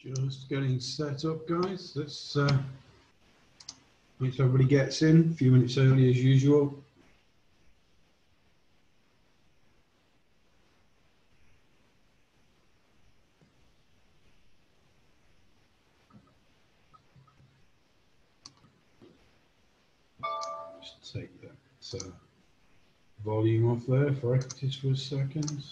Just getting set up, guys. Let's make sure everybody gets in a few minutes early as usual. Just take that volume off there for equities for a second.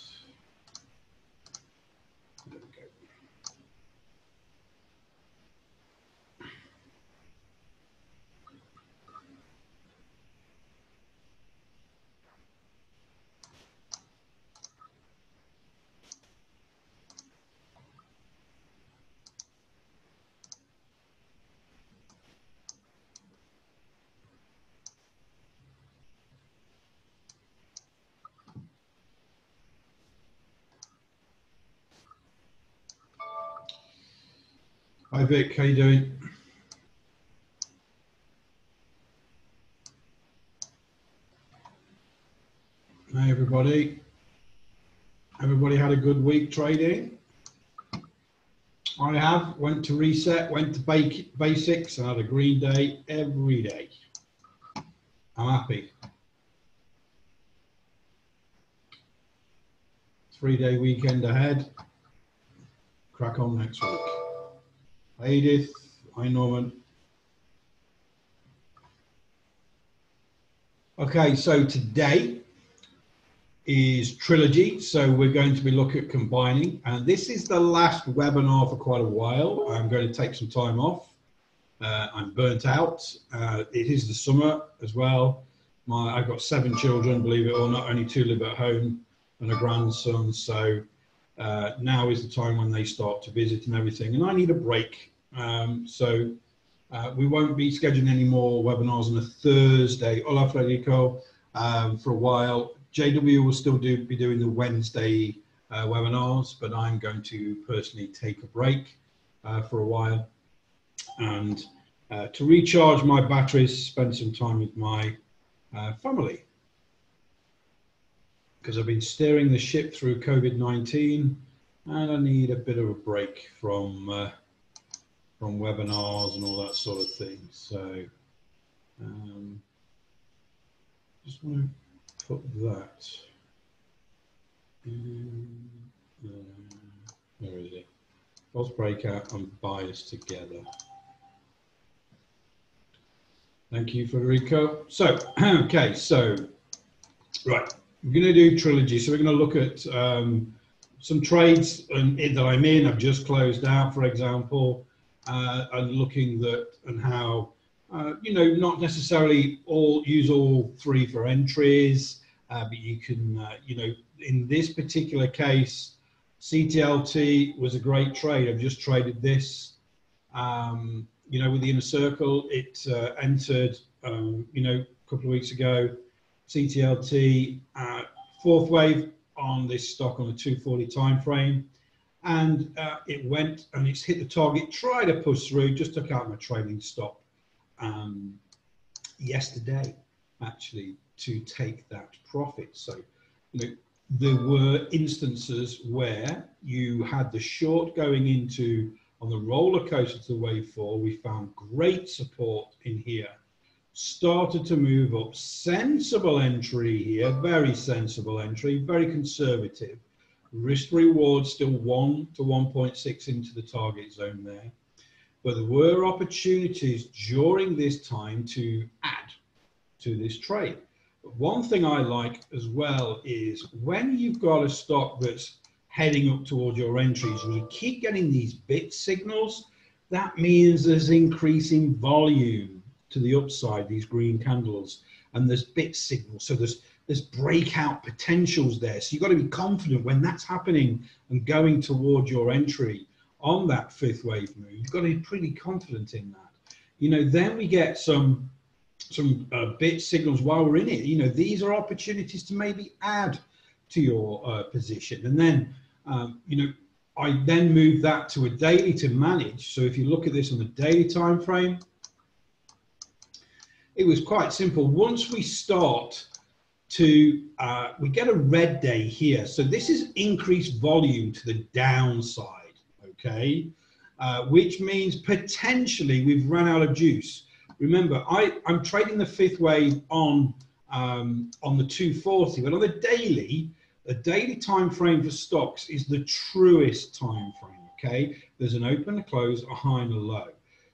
Hi Vic, how you doing? Hi everybody. Everybody had a good week trading? I have. Went to reset, went to basics, and had a green day every day. I'm happy. 3-day weekend ahead. Crack on next week. Hi Edith, hi Norman. Okay, so today is Trilogy, so we're going to be looking at combining, and this is the last webinar for quite a while. I'm going to take some time off. I'm burnt out. It is the summer as well. I've got 7 children, believe it or not, only 2 live at home and a grandson, so now is the time when they start to visit and everything, and I need a break. So we won't be scheduling any more webinars on a Thursday. Hola Federico, for a while. JW will still be doing the Wednesday webinars, but I'm going to personally take a break for a while, and to recharge my batteries, spend some time with my family. Because I've been steering the ship through COVID-19, and I need a bit of a break from webinars and all that sort of thing. So, just want to put that in, where is it? Odds breakout and bias together. Thank you, Federico. So, okay, so right. We're going to do Trilogy, so we're going to look at some trades that I'm in. I've just closed out, for example, and looking that and how, you know, not necessarily use all 3 for entries, but you can, you know, in this particular case, CTLT was a great trade. I've just traded this, you know, with the inner circle. It entered, you know, a couple of weeks ago. CTLT, 4th wave on this stock on the 240 time frame, and it went and it's hit the target, tried to push through, just took out my trailing stop yesterday actually to take that profit. So you know, there were instances where you had the short going into on the roller coaster to the wave 4. We found great support in here. Started to move up, sensible entry here, very sensible entry, very conservative. Risk reward still 1 to 1.6 into the target zone there. But there were opportunities during this time to add to this trade. But one thing I like as well is when you've got a stock that's heading up towards your entries and you keep getting these bit signals, that means there's increasing volume to the upside, these green candles, and there's bit signals, so there's breakout potentials there, so you've got to be confident when that's happening and going toward your entry on that 5th wave move. You've got to be pretty confident in that, you know. Then we get some bit signals while we're in it, you know. These are opportunities to maybe add to your position, and then you know, I then move that to a daily to manage. So if you look at this on the daily time frame, it was quite simple. Once we start to, we get a red day here. So this is increased volume to the downside, okay? which means potentially we've run out of juice. Remember, I'm trading the fifth wave on the 240, but on the daily time frame for stocks is the truest time frame. Okay, there's an open, a close, a high and a low.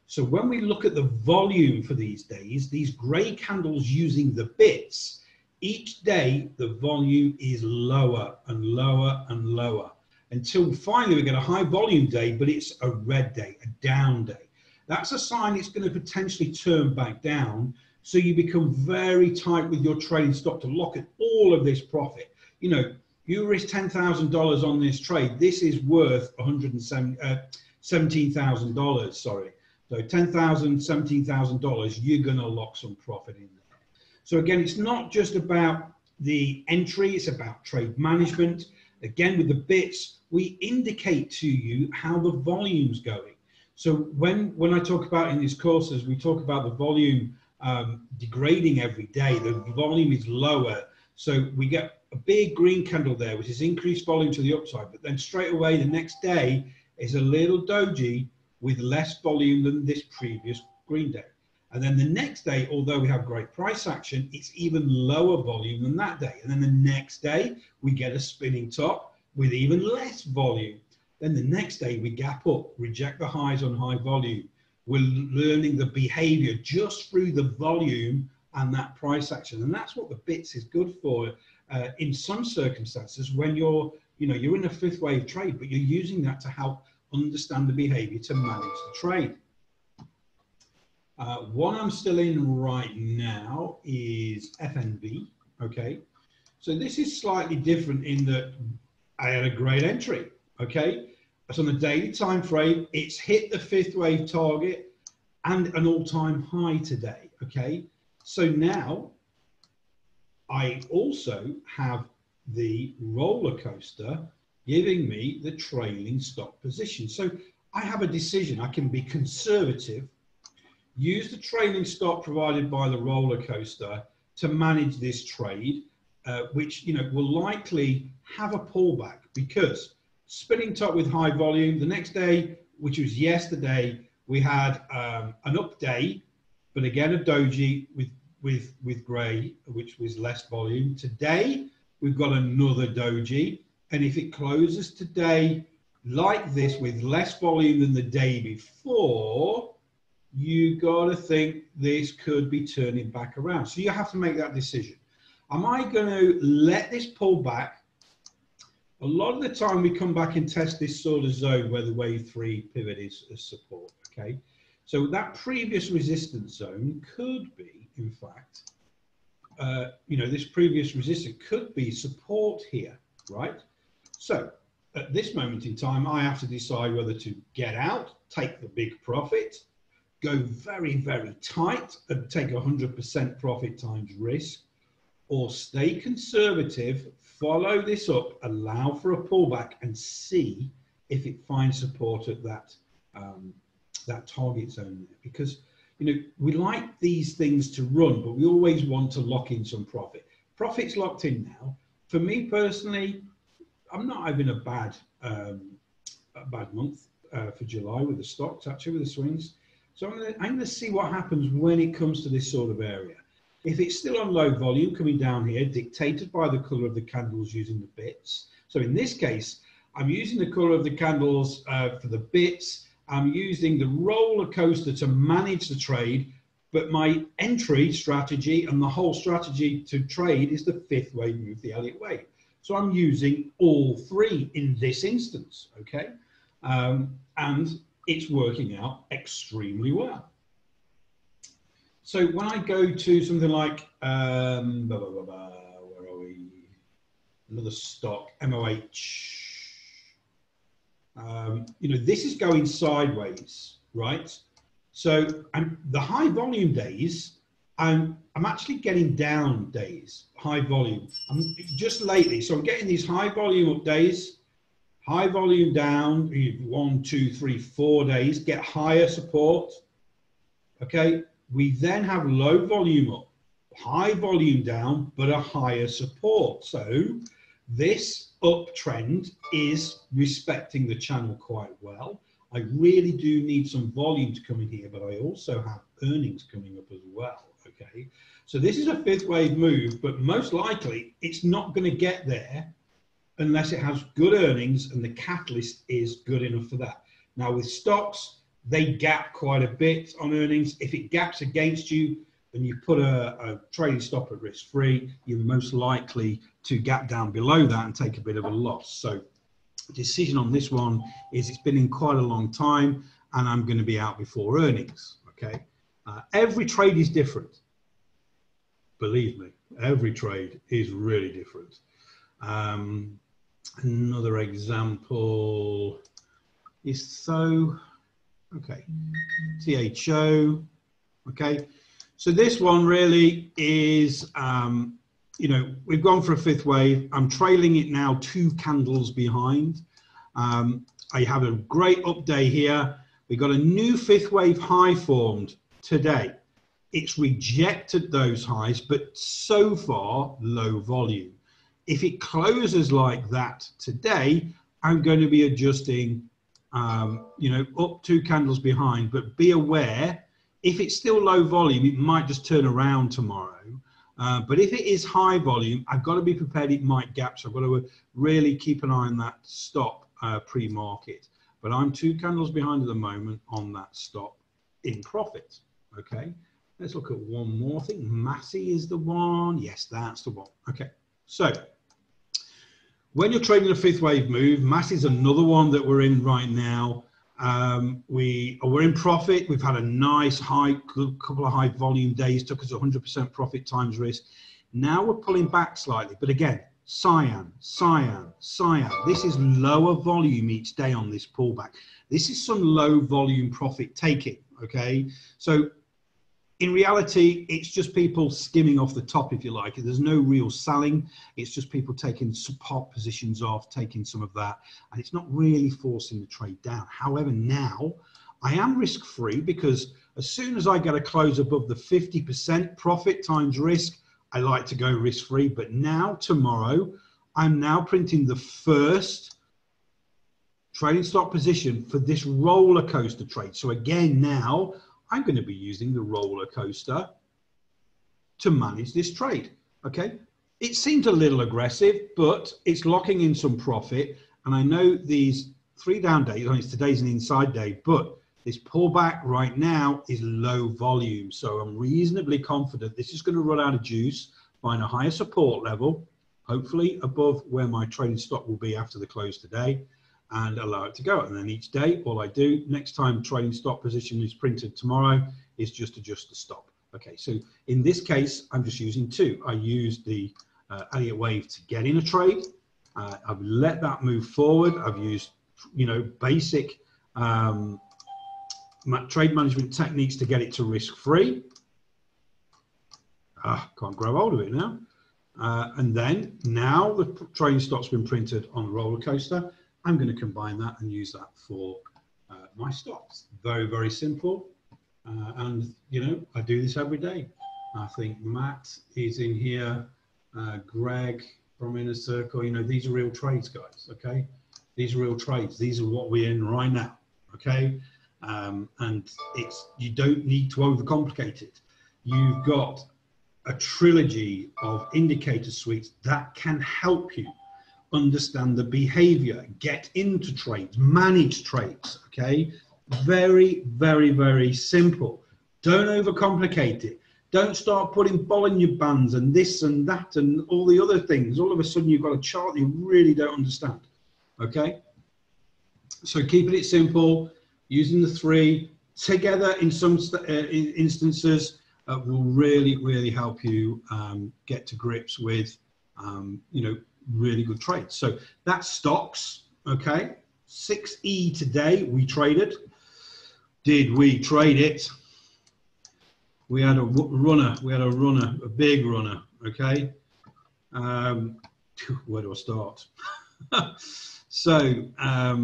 So when we look at the volume for these days, these grey candles using the bits, each day the volume is lower and lower and lower until finally we get a high volume day, but it's a red day, a down day. That's a sign it's going to potentially turn back down. So you become very tight with your trading stock to lock in all of this profit. You know, you risk $10,000 on this trade. This is worth $17,000, sorry. So $10,000, $17,000, you're going to lock some profit in there. So again, it's not just about the entry, it's about trade management. Again, with the bits, we indicate to you how the volume's going. So when I talk about in these courses, we talk about the volume degrading every day. The volume is lower. So we get a big green candle there, which is increased volume to the upside. But then straight away, the next day is a little doji with less volume than this previous green day. And then the next day, although we have great price action, it's even lower volume than that day. And then the next day, we get a spinning top with even less volume. Then the next day, we gap up, reject the highs on high volume. We're learning the behavior just through the volume and that price action. And that's what the bits is good for in some circumstances when you're, you know, you're in a fifth wave trade, but you're using that to help understand the behavior to manage the trade. One I'm still in right now is FNV. Okay, so this is slightly different in that I had a great entry. Okay, that's on the daily time frame. It's hit the fifth wave target and an all-time high today. Okay, so now I also have the roller coaster giving me the trailing stock position. So I have a decision. I can be conservative, use the trailing stock provided by the roller coaster to manage this trade, which, you know, will likely have a pullback because spinning top with high volume the next day, which was yesterday, we had an up day, but again a doji with gray, which was less volume. Today we've got another doji. And if it closes today like this with less volume than the day before, you got to think this could be turning back around. So you have to make that decision. Am I going to let this pull back? A lot of the time we come back and test this sort of zone where the wave three pivot is a support. Okay. So that previous resistance zone could be, in fact, you know, this previous resistance could be support here, right? So at this moment in time, I have to decide whether to get out, take the big profit, go very, very tight and take 100% profit times risk, or stay conservative, follow this up, allow for a pullback and see if it finds support at that target zone there. Because, you know, we like these things to run, but we always want to lock in some profit. Profit's locked in now. For me personally, I'm not having a bad month for July with the stocks, actually, with the swings. So I'm going to see what happens when it comes to this sort of area. If it's still on low volume coming down here, dictated by the color of the candles using the bits. So in this case, I'm using the color of the candles for the bits. I'm using the roller coaster to manage the trade, but my entry strategy and the whole strategy to trade is the fifth wave move, the Elliott wave. So I'm using all three in this instance, okay? And it's working out extremely well. So when I go to something like, where are we? Another stock, M.O.H. You know, this is going sideways, right? So the high volume days, I'm actually getting down days, high volume. Just lately, so I'm getting these high volume up days, high volume down, 1, 2, 3, 4 days, get higher support. Okay, we then have low volume up, high volume down, but a higher support. So this uptrend is respecting the channel quite well. I really do need some volume to come in here, but I also have earnings coming up as well. Okay, so this is a fifth wave move, but most likely it's not going to get there unless it has good earnings and the catalyst is good enough for that. Now with stocks, they gap quite a bit on earnings. If it gaps against you and you put a trading stop at risk-free, you're most likely to gap down below that and take a bit of a loss. So decision on this one is it's been in quite a long time and I'm going to be out before earnings. Okay, every trade is different, believe me, every trade is really different. Another example is THO. Okay, THO. Okay, so this one really is you know, we've gone for a fifth wave. I'm trailing it now 2 candles behind. I have a great up day here. We got a new fifth wave high formed today. It's rejected those highs, but so far low volume. If it closes like that today, I'm going to be adjusting, you know, up 2 candles behind, but be aware if it's still low volume, it might just turn around tomorrow. But if it is high volume, I've got to be prepared it might gap. So I've got to really keep an eye on that stop pre-market. But I'm 2 candles behind at the moment on that stop in profit. Okay, let's look at one more. I think Massy is the one. Yes, that's the one. Okay, so when you're trading a fifth wave move, Massy is another one that we're in right now. We're in profit. We've had a nice high, good couple of high volume days, took us 100% profit times risk. Now we're pulling back slightly, but again, cyan, cyan, cyan. This is lower volume each day on this pullback. This is some low volume profit taking, okay? So in reality, it's just people skimming off the top, if you like. There's no real selling. It's just people taking support positions off, taking some of that. And it's not really forcing the trade down. However, now I am risk-free because as soon as I get a close above the 50% profit times risk, I like to go risk-free. But now, tomorrow, I'm now printing the first trading stop position for this roller coaster trade. So again, now I'm going to be using the roller coaster to manage this trade. Okay, it seems a little aggressive, but it's locking in some profit. And I know these 3 down days, I mean, today's an inside day, but this pullback right now is low volume. So I'm reasonably confident this is going to run out of juice, find a higher support level, hopefully above where my trading stop will be after the close today, and allow it to go. And then each day, all I do next time trading stop position is printed tomorrow is just adjust the stop. Okay, so in this case, I'm just using 2. I used the Elliott Wave to get in a trade. I've let that move forward. I've used, you know, basic trade management techniques to get it to risk-free. Can't grab hold of it now. And then now the trading stop's been printed on the roller coaster. I'm going to combine that and use that for my stocks. Very, very simple. And, you know, I do this every day. I think Matt is in here, Greg from Inner Circle. You know, these are real trades, guys, okay? These are real trades. These are what we're in right now, okay? And it's, you don't need to overcomplicate it. You've got a trilogy of indicator suites that can help you understand the behavior, get into trades, manage trades. Okay, very, very, very simple. Don't overcomplicate it. Don't start putting Bollinger Bands and this and that and all the other things. All of a sudden you've got a chart that you really don't understand. Okay, so keeping it simple, using the 3 together in some instances will really, really help you get to grips with you know, really good trades. So that's stocks. Okay, 6E today we traded. Did we trade it? We had a runner. We had a runner, a big runner. Okay, where do I start? So I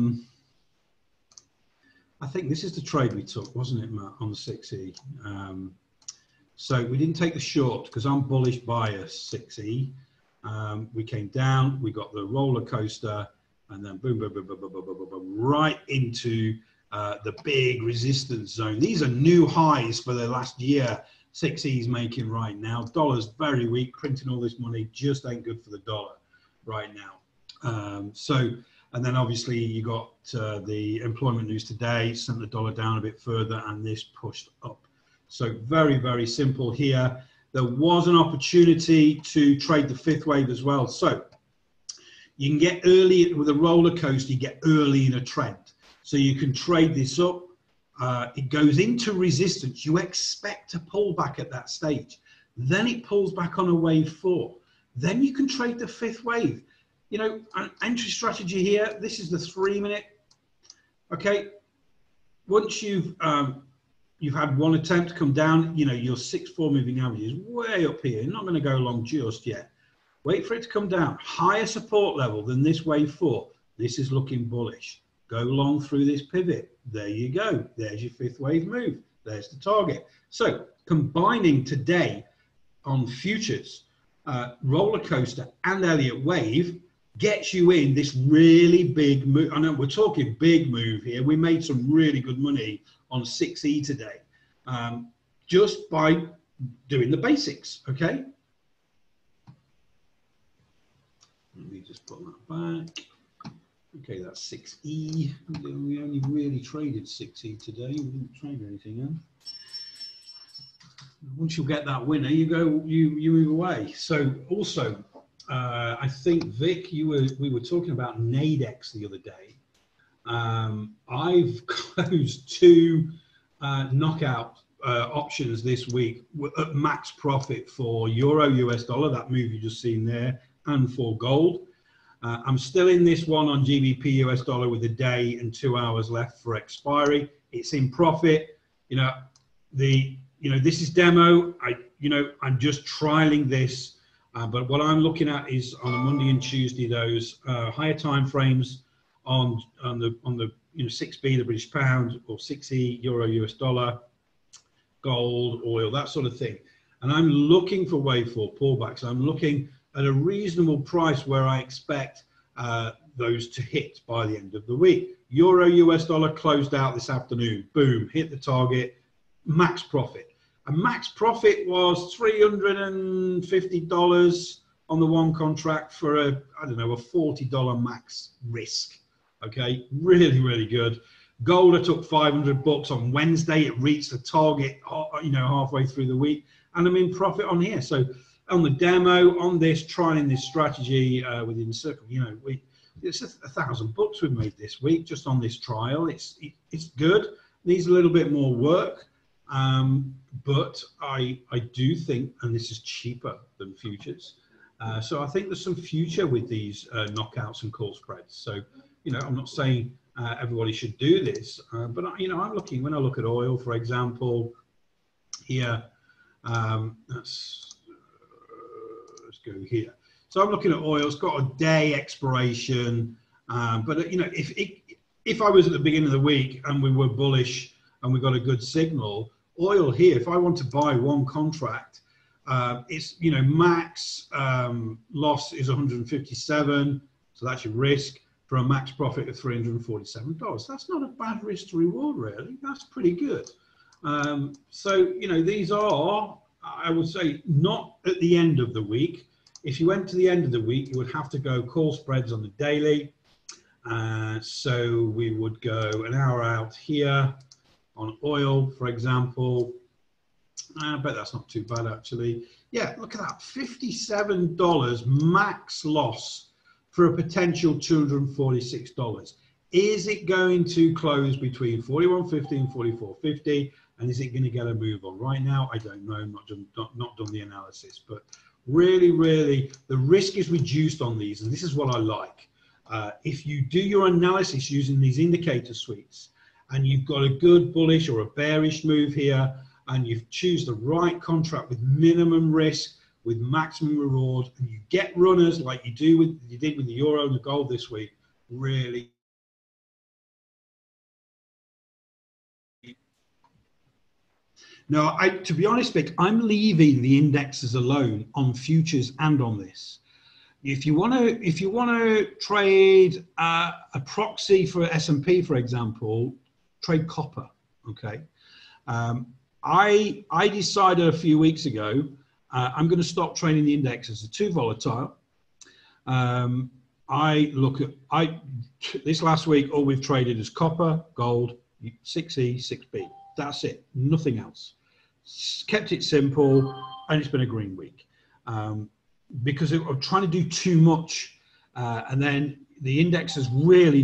think this is the trade we took, wasn't it, Matt, on 6E? So we didn't take the short because I'm bullish bias 6E. We came down, we got the roller coaster, and then boom, boom, boom, boom, boom, boom, boom, boom, boom, right into the big resistance zone. These are new highs for the last year. 6E's making right now. Dollar's very weak, printing all this money just ain't good for the dollar right now. And then obviously you got the employment news today, sent the dollar down a bit further and this pushed up. So very, very simple here. There was an opportunity to trade the fifth wave as well. So you can get early with a roller coaster, you get early in a trend. So you can trade this up. It goes into resistance. You expect a pullback at that stage. Then it pulls back on a wave four. Then you can trade the fifth wave. You know, an entry strategy here. This is the 3 minute. Okay. Once you've had one attempt come down, you know, your 6-4 moving average is way up here. You're not going to go long just yet. Wait for it to come down. Higher support level than this wave four. This is looking bullish. Go long through this pivot. There you go. There's your fifth wave move. There's the target. So combining today on futures, roller coaster and Elliott Wave gets you in this really big move. I know we're talking big move here. We made some really good money on 6E today just by doing the basics. Okay. Let me just put that back. Okay, that's 6E. We only really traded 6E today. We didn't trade anything else. Once you get that winner, you go, you move away. So also, I think Vic, we were talking about Nadex the other day. I've closed two knockout options this week at max profit for Euro US dollar, that move you just seen there, and for gold. I'm still in this one on GBP US dollar with a day and 2 hours left for expiry. It's in profit. You know, this is demo. I'm just trialing this, but what I'm looking at is on a Monday and Tuesday those higher time frames on the you know 6B the British pound or 6E Euro US dollar, gold, oil, that sort of thing, and I'm looking for wave four pullbacks. I'm looking at a reasonable price where I expect those to hit by the end of the week. Euro US dollar closed out this afternoon. Boom, hit the target. Max profit. A max profit was $350 on the one contract for a, I don't know, a $40 max risk. Okay, really, really good. Gold, I took $500 on Wednesday. It reached the target, you know, halfway through the week, and I'm in profit on here. So on the demo, on this, trying this strategy within Circle, you know, it's $1,000 we've made this week just on this trial. It's good. Needs a little bit more work. But I do think, and this is cheaper than futures, so I think there's some future with these knockouts and call spreads. So, you know, I'm not saying everybody should do this, but you know, I'm looking, when I look at oil, for example, here, let's go here. So I'm looking at oil. It's got a day expiration, but you know, if I was at the beginning of the week and we were bullish and we got a good signal. Oil here, if I want to buy one contract, it's, you know, max loss is 157, so that's your risk for a max profit of $347. That's not a bad risk to reward, really. That's pretty good. So, you know, these are, I would say, not at the end of the week. If you went to the end of the week, you would have to go call spreads on the daily. So we would go an hour out here. On oil, for example, I bet that's not too bad actually. Yeah, look at that, $57 max loss for a potential $246. Is it going to close between 41.50 and 44.50? And is it going to get a move on right now? I don't know. I'm not done the analysis, but really, really, the risk is reduced on these, and this is what I like. If you do your analysis using these indicator suites, and you've got a good bullish or a bearish move here, and you've choose the right contract with minimum risk, with maximum reward, and you get runners like you do with you did with the Euro and the gold this week, really. Now, to be honest, Vic, I'm leaving the indexes alone on futures and on this. If you want to trade a proxy for S&P, for example, trade copper. Okay. I decided a few weeks ago, I'm going to stop trading the indexes. They're too volatile. I look at, this last week, all we've traded is copper, gold, 6E, 6B. That's it. Nothing else. Kept it simple, and it's been a green week. Because I'm trying to do too much, and then the indexes really,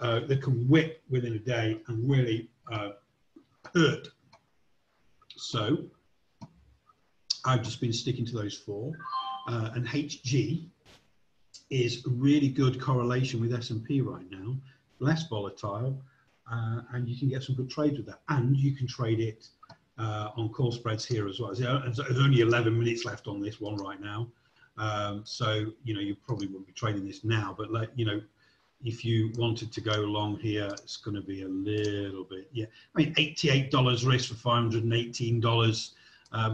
they can whip within a day and really hurt. So I've just been sticking to those four, and HG is a really good correlation with S&P right now, less volatile, and you can get some good trades with that, and you can trade it on call spreads here as well. There's only 11 minutes left on this one right now, so you know you probably wouldn't be trading this now, but like, you know, if you wanted to go long here, it's going to be a little bit, yeah, I mean $88 risk for $518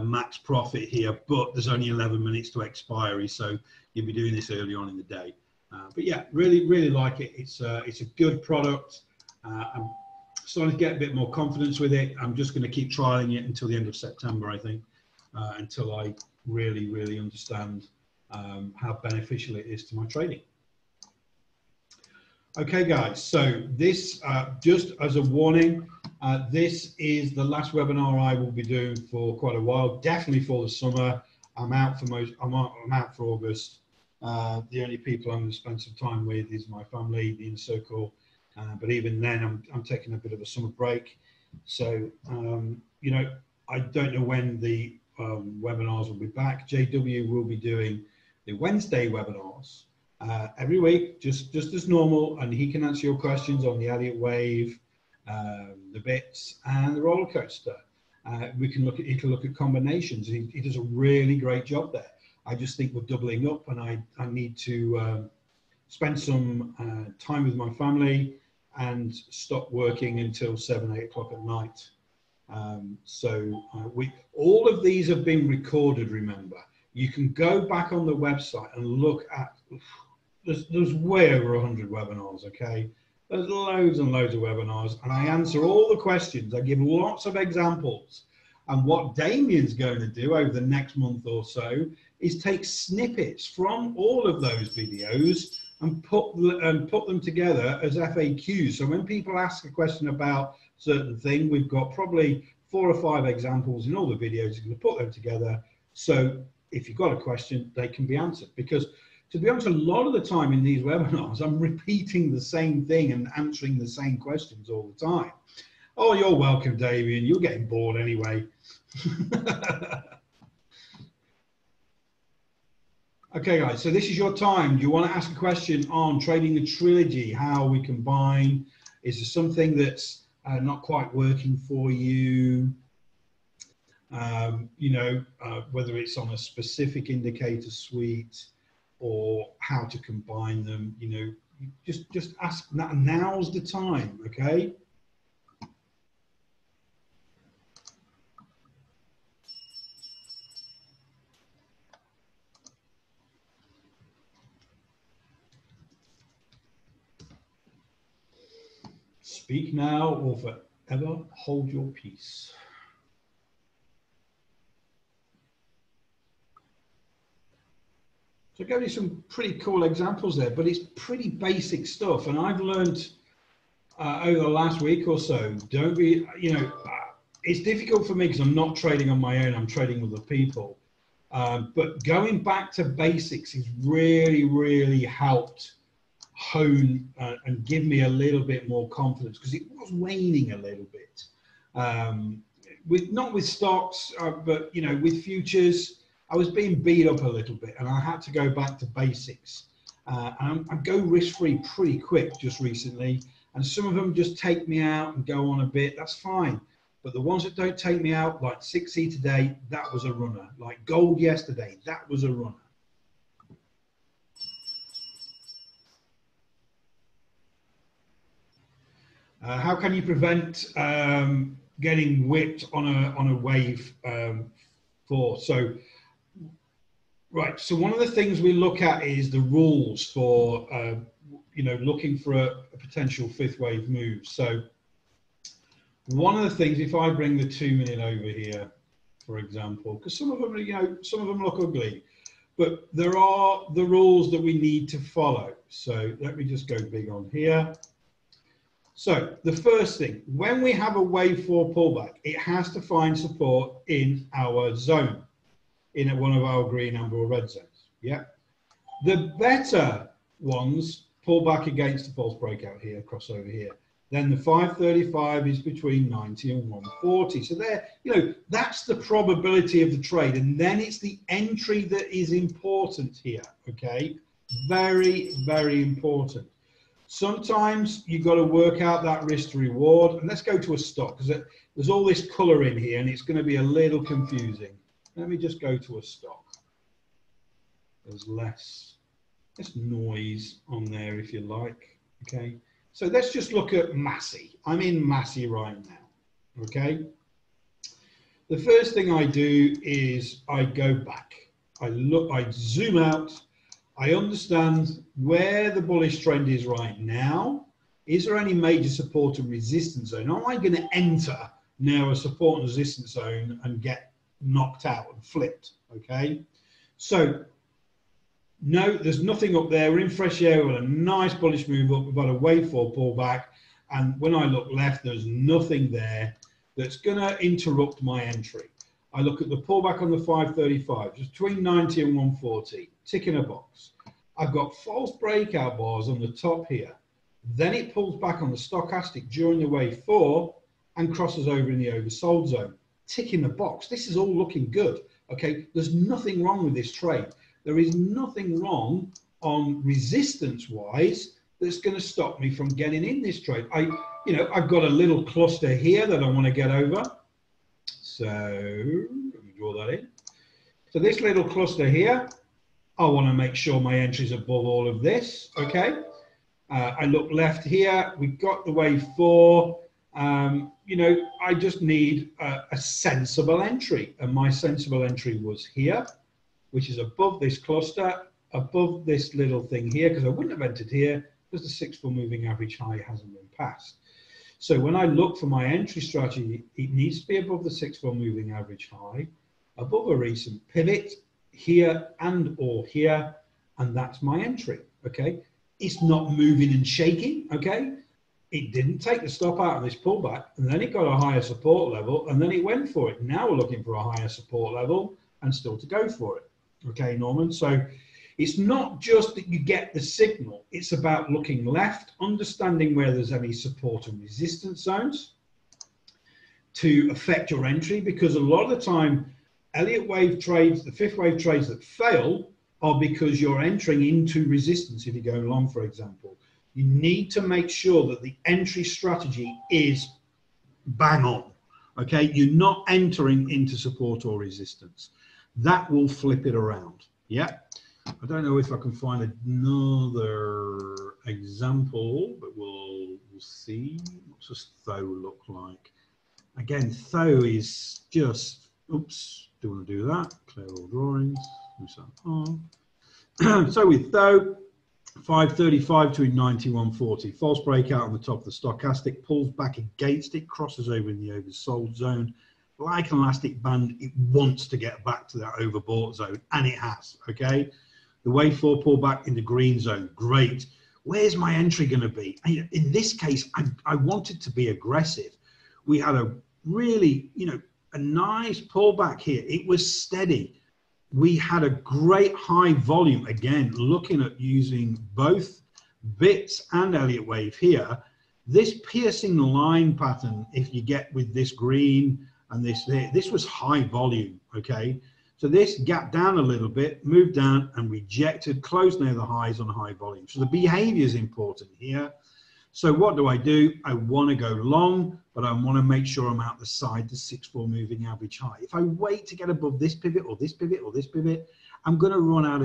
max profit here, but there's only 11 minutes to expiry, so you'll be doing this early on in the day. But yeah, really like it. It's a good product. I'm starting to get a bit more confidence with it. I'm just going to keep trialing it until the end of September, I think, until I really understand how beneficial it is to my trading. Okay, guys, so this, just as a warning, this is the last webinar I will be doing for quite a while, definitely for the summer. I'm out for most, I'm out for August. The only people I'm going to spend some time with is my family, the inner circle. But even then, I'm taking a bit of a summer break. So, you know, I don't know when the webinars will be back. JW will be doing the Wednesday webinars every week, just as normal. And he can answer your questions on the Elliott Wave, the bits, and the roller coaster. We can look at, he can look at combinations. He does a really great job there. I just think we're doubling up, and I need to spend some time with my family and stop working until 7, 8 o'clock at night. So all of these have been recorded, remember. You can go back on the website and look at, there's way over 100 webinars, okay? There's loads and loads of webinars, and I answer all the questions. I give lots of examples. And what Damien's going to do over the next month or so is take snippets from all of those videos and put them together as FAQs. So when people ask a question about a certain thing, we've got probably 4 or 5 examples in all the videos. You're going to put them together. So if you've got a question, they can be answered. Because to be honest, a lot of the time in these webinars, I'm repeating the same thing and answering the same questions all the time. Oh, you're welcome, Damien. You're getting bored anyway. Okay, guys, so this is your time. You want to ask a question on trading the trilogy, how we combine. Is there something that's not quite working for you? You know, whether it's on a specific indicator suite or how to combine them, you know, just ask. Now's the time, okay? Speak now or forever hold your peace. So I gave you some pretty cool examples there, but it's pretty basic stuff. And I've learned over the last week or so, don't be, you know, it's difficult for me because I'm not trading on my own, I'm trading with other people. But going back to basics has really helped hone and give me a little bit more confidence, because it was waning a little bit with, not with stocks, but you know, with futures, I was being beat up a little bit, and I had to go back to basics. And I go risk-free pretty quick just recently, and some of them just take me out and go on a bit. That's fine. But the ones that don't take me out, like 6E today, that was a runner. Like gold yesterday, that was a runner. How can you prevent getting whipped on a wave for? So, right. So one of the things we look at is the rules for, you know, looking for a potential 5th wave move. So One of the things, if I bring the 2 million over here, for example, because some of them are, you know, some of them look ugly, but there are the rules that we need to follow. So let me just go big on here. So the first thing, when we have a wave four pullback, it has to find support in our zone, in one of our green, amber or red zones. Yeah. The better ones pull back against the false breakout here, crossover here. Then the 535 is between 90 and 140. So there, you know, that's the probability of the trade. And then it's the entry that is important here, okay? Very, very important. Sometimes you've got to work out that risk to reward. And let's go to a stock, because there's all this color in here and it's going to be a little confusing. Let me just go to a stock. There's less noise on there if you like, okay? So let's just look at Massy. I'm in Massy right now, okay? The first thing I do is I go back. I look, I zoom out. I understand where the bullish trend is right now. Is there any major support and resistance zone? Am I going to enter now a support and resistance zone and get knocked out and flipped, okay? So, no, there's nothing up there. We're in fresh air. We've got a nice bullish move up. We've got a wave four pullback. And when I look left, there's nothing there that's going to interrupt my entry. I look at the pullback on the 535, just between 90 and 140, ticking a box. I've got false breakout bars on the top here. Then it pulls back on the stochastic during the wave four and crosses over in the oversold zone, ticking the box. This is all looking good. Okay, there's nothing wrong with this trade. There is nothing wrong on resistance-wise that's going to stop me from getting in this trade. You know, I've got a little cluster here that I want to get over. So let me draw that in. So this little cluster here, I want to make sure my entry's above all of this. Okay. I look left here. We've got the wave four. You know, I just need a sensible entry, and my sensible entry was here, which is above this cluster, above this little thing here, because I wouldn't have entered here because the 6-4 moving average high hasn't been passed. So when I look for my entry strategy, it needs to be above the 6-4 moving average high, above a recent pivot here and or here, and that's my entry, okay? It's not moving and shaking, okay? It didn't take the stop out of this pullback, and then it got a higher support level, and then it went for it. Now we're looking for a higher support level and still to go for it. Okay, Norman, so it's not just that you get the signal, it's about looking left, understanding where there's any support and resistance zones to affect your entry, because a lot of the time, Elliott wave trades, the fifth wave trades that fail are because you're entering into resistance if you go long, for example. You need to make sure that the entry strategy is bang on, okay? You're not entering into support or resistance. That will flip it around. Yeah. I don't know if I can find another example, but we'll see. What does THO look like? Again, THO is just, oops, don't want to do that. Clear all drawings. So with THO, 535 to 9140. False breakout on the top of the stochastic, pulls back against it, crosses over in the oversold zone. Like an elastic band, it wants to get back to that overbought zone, and it has, okay? The wave four pullback in the green zone, great. Where's my entry going to be? In this case, I wanted to be aggressive. We had a really, you know, a nice pullback here. It was steady. We had a great high volume. Again, looking at using both bits and Elliott wave here, this piercing line pattern, if you get with this green, and this there, this was high volume, okay? So this gapped down a little bit, moved down and rejected, closed near the highs on high volume. So the behavior is important here. So what do? I wanna go long, but I wanna make sure I'm out the side, the 6-4 moving average high. If I wait to get above this pivot or this pivot or this pivot, I'm gonna run out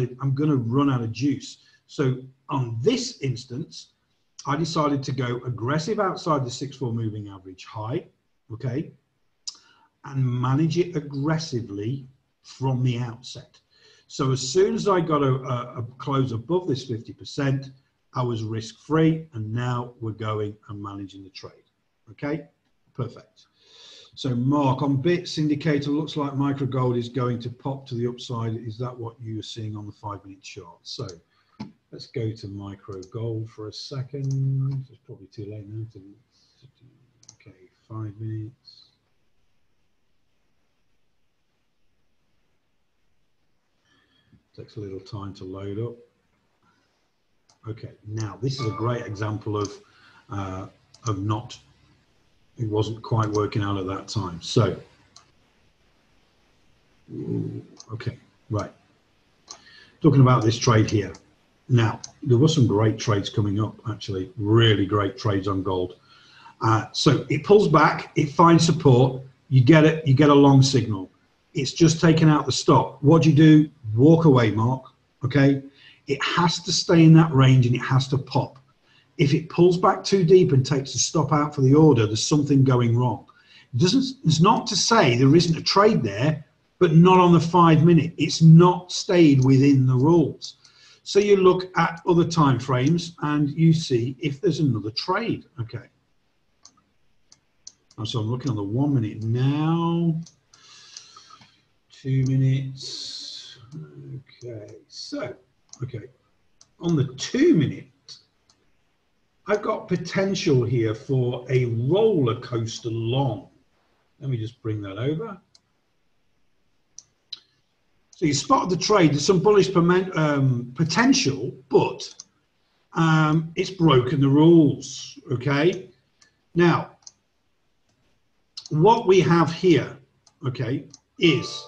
of juice. So on this instance, I decided to go aggressive outside the 6-4 moving average high, okay? And manage it aggressively from the outset. So as soon as I got a close above this 50%, I was risk-free, and now we're going and managing the trade, okay? Perfect. So Mark, on bits indicator, looks like micro gold is going to pop to the upside. Is that what you're seeing on the 5-minute chart? So let's go to micro gold for a second. It's probably too late now. Okay, 5 minutes. Takes a little time to load up. Okay, now this is a great example of not, it wasn't quite working out at that time. So, okay, right. Talking about this trade here. Now, there were some great trades coming up, actually, really great trades on gold. So it pulls back, it finds support, you get it, you get a long signal. It's just taken out the stop. What do? Walk away, Mark, okay? It has to stay in that range and it has to pop. If it pulls back too deep and takes the stop out for the order, there's something going wrong. It doesn't, it's not to say there isn't a trade there, but not on the 5-minute. It's not stayed within the rules. So you look at other time frames and you see if there's another trade, okay. And so I'm looking on the 1-minute now, 2 minutes, okay. So, okay, on the 2-minute, I've got potential here for a roller coaster long. Let me just bring that over. So you spotted the trade, there's some bullish potential, but it's broken the rules, okay? Now, what we have here, okay, is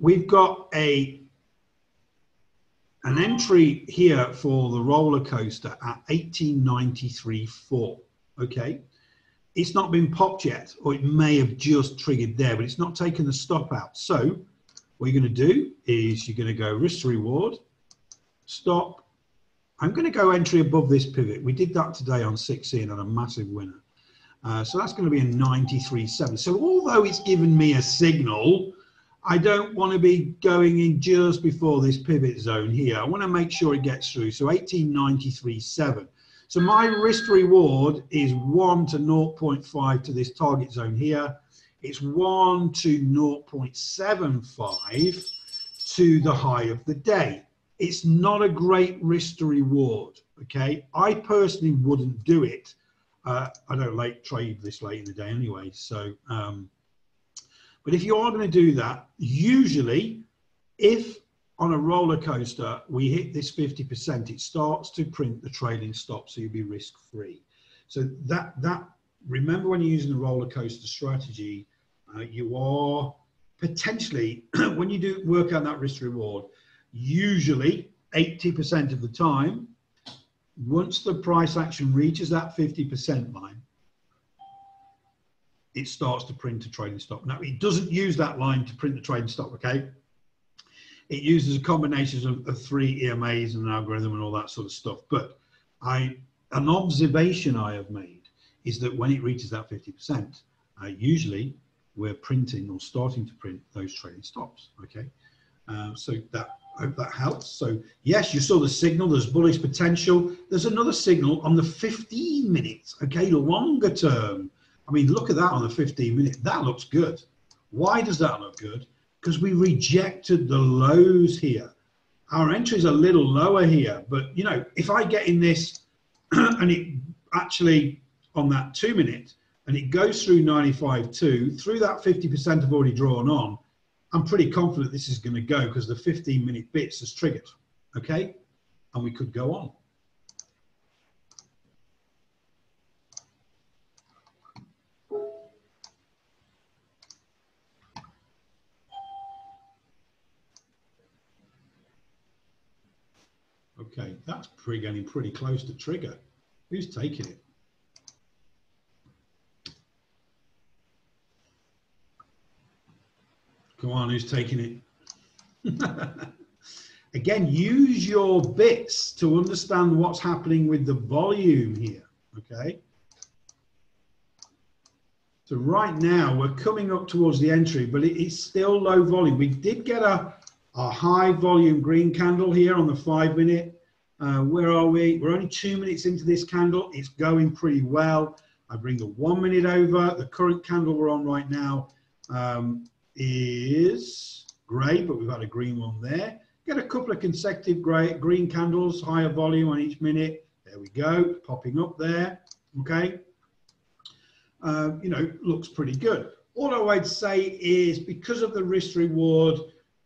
we've got an entry here for the roller coaster at 1893.4, okay? It's not been popped yet, or it may have just triggered there, but it's not taken the stop out. So what you're going to do is you're going to go risk to reward, stop. I'm going to go entry above this pivot. We did that today on 6E and had a massive winner. So that's going to be a 93.7. So although it's given me a signal, I don't want to be going in just before this pivot zone here. I want to make sure it gets through. So 1893.7. So my risk reward is 1 to 0.5 to this target zone here. It's 1 to 0.75 to the high of the day. It's not a great risk to reward, okay? I personally wouldn't do it. I don't trade this late in the day anyway, so... But if you are going to do that, usually if on a roller coaster we hit this 50%, it starts to print the trailing stop, so you'll be risk free. So that remember, when you're using the roller coaster strategy, you are potentially when you do work out that risk reward, usually 80% of the time, once the price action reaches that 50% line, it starts to print a trailing stop. Now, it doesn't use that line to print the trailing stop, okay? It uses a combination of 3 EMAs and an algorithm and all that sort of stuff. But an observation I have made is that when it reaches that 50%, usually we're printing or starting to print those trailing stops, okay? So I hope that helps. So yes, you saw the signal, there's bullish potential. There's another signal on the 15 minutes, okay, the longer term. I mean, look at that on the 15-minute. That looks good. Why does that look good? Because we rejected the lows here. Our entry is a little lower here. But, you know, if I get in this and it actually on that 2-minute and it goes through 95.2, through that 50% I've already drawn on, I'm pretty confident this is going to go because the 15-minute bits is triggered. Okay? And we could go on. Okay, that's getting pretty close to trigger. Who's taking it? Come on, who's taking it? Again, use your bits to understand what's happening with the volume here, okay? So right now, we're coming up towards the entry, but it's still low volume. We did get a high volume green candle here on the 5-minute. Where are we? We're only 2 minutes into this candle. It's going pretty well. I bring the 1 minute over. The current candle we're on right now is grey, but we've had a green one there. Get a couple of consecutive green candles, higher volume on each minute. There we go, popping up there. Okay, you know, looks pretty good. All I would say is because of the risk reward,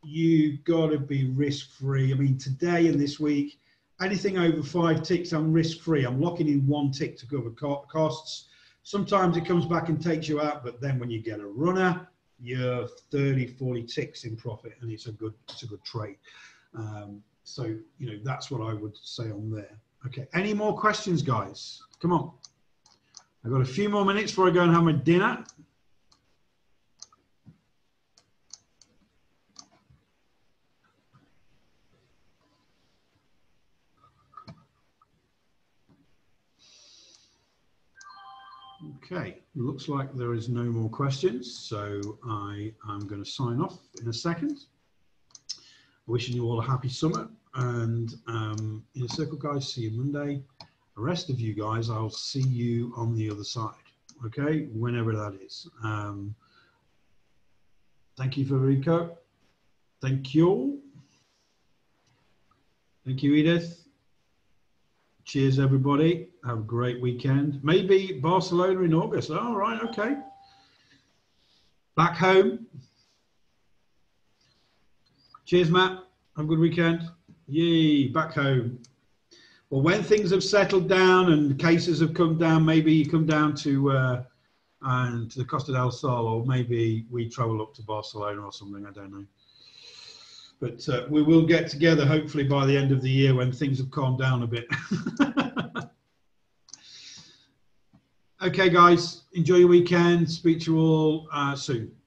you've got to be risk free. I mean, today and this week, anything over 5 ticks, I'm risk free. I'm locking in 1 tick to cover costs. Sometimes it comes back and takes you out, but then when you get a runner, you're 30, 40 ticks in profit, and it's a good trade. So, you know, that's what I would say on there. Okay, any more questions, guys? Come on. I've got a few more minutes before I go and have my dinner. Okay, looks like there is no more questions, so I am going to sign off in a second. Wishing you all a happy summer, and in a circle, guys, see you Monday. The rest of you guys, I'll see you on the other side, okay, whenever that is. Thank you, Federico. Thank you all. Thank you, Edith. Cheers, everybody. Have a great weekend. Maybe Barcelona in August. All right, okay. Back home. Cheers, Matt. Have a good weekend. Yay, back home. Well, when things have settled down and cases have come down, maybe you come down to the Costa del Sol, or maybe we travel up to Barcelona or something. I don't know. But we will get together, hopefully, by the end of the year when things have calmed down a bit. Okay, guys, enjoy your weekend. Speak to you all soon.